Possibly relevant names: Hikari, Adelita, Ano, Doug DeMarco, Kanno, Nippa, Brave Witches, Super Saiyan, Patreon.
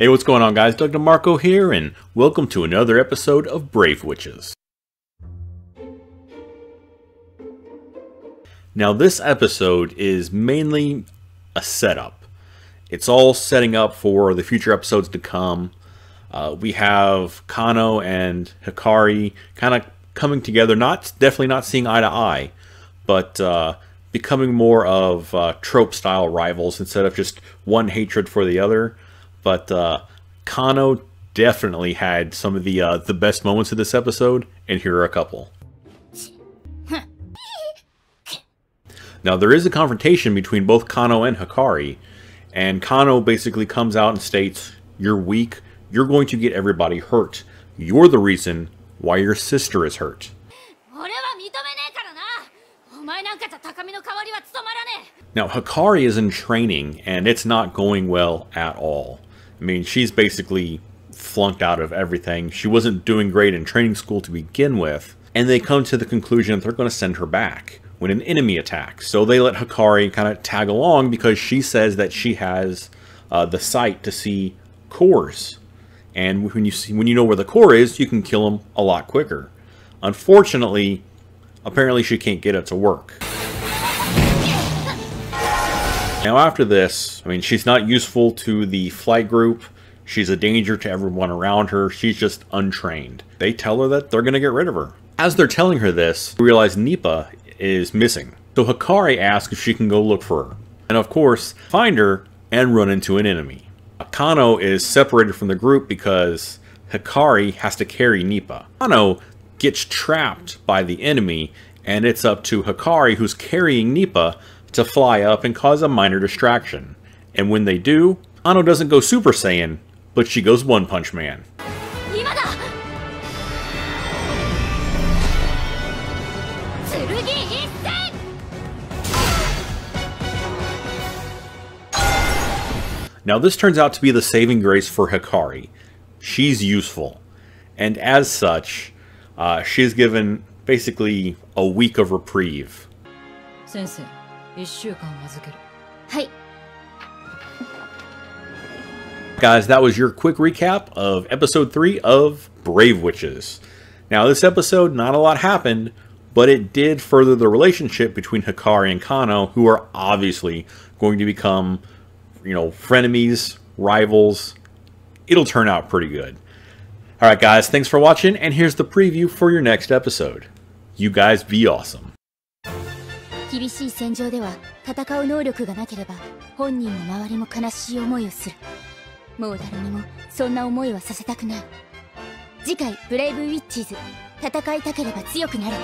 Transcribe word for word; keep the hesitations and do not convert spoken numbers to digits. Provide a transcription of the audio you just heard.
Hey, what's going on, guys? Doug DeMarco here, and welcome to another episode of Brave Witches. Now, this episode is mainly a setup. It's all setting up for the future episodes to come. Uh, we have Kanno and Hikari kind of coming together, not definitely not seeing eye to eye, but uh, becoming more of uh, trope-style rivals instead of just one hatred for the other. But uh, Kanno definitely had some of the uh, the best moments of this episode, and here are a couple. Now, there is a confrontation between both Kanno and Hikari, and Kanno basically comes out and states, "You're weak, you're going to get everybody hurt. You're the reason why your sister is hurt." Now, Hikari is in training, and it's not going well at all. I mean, she's basically flunked out of everything. She wasn't doing great in training school to begin with, and they come to the conclusion that they're going to send her back when an enemy attacks. So they let Hikari kind of tag along because she says that she has uh, the sight to see cores. And when you, see, when you know where the core is, you can kill them a lot quicker. Unfortunately, apparently she can't get it to work. Now after this, I mean, she's not useful to the flight group. She's a danger to everyone around her. She's just untrained. They tell her that they're going to get rid of her. As they're telling her this, we realize Nippa is missing. So Hikari asks if she can go look for her. And of course, find her and run into an enemy. Kanno is separated from the group because Hikari has to carry Nippa. Kanno gets trapped by the enemy, and it's up to Hikari, who's carrying Nippa, to fly up and cause a minor distraction. And when they do, Ano doesn't go Super Saiyan, but she goes One Punch Man. Now this turns out to be the saving grace for Hikari. She's useful, and as such, uh, she's given basically a week of reprieve. Sensei. Guys, that was your quick recap of episode three of Brave Witches. Now, this episode, not a lot happened, but it did further the relationship between Hikari and Kanno, who are obviously going to become, you know, frenemies, rivals. It'll turn out pretty good. All right, guys, thanks for watching, and here's the preview for your next episode. You guys be awesome. 厳しい戦場では戦う能力がなければ本人も周りも悲しい思いをする。もう誰にもそんな思いはさせたくない。次回ブレイブウィッチーズ、戦いたければ強くなれ。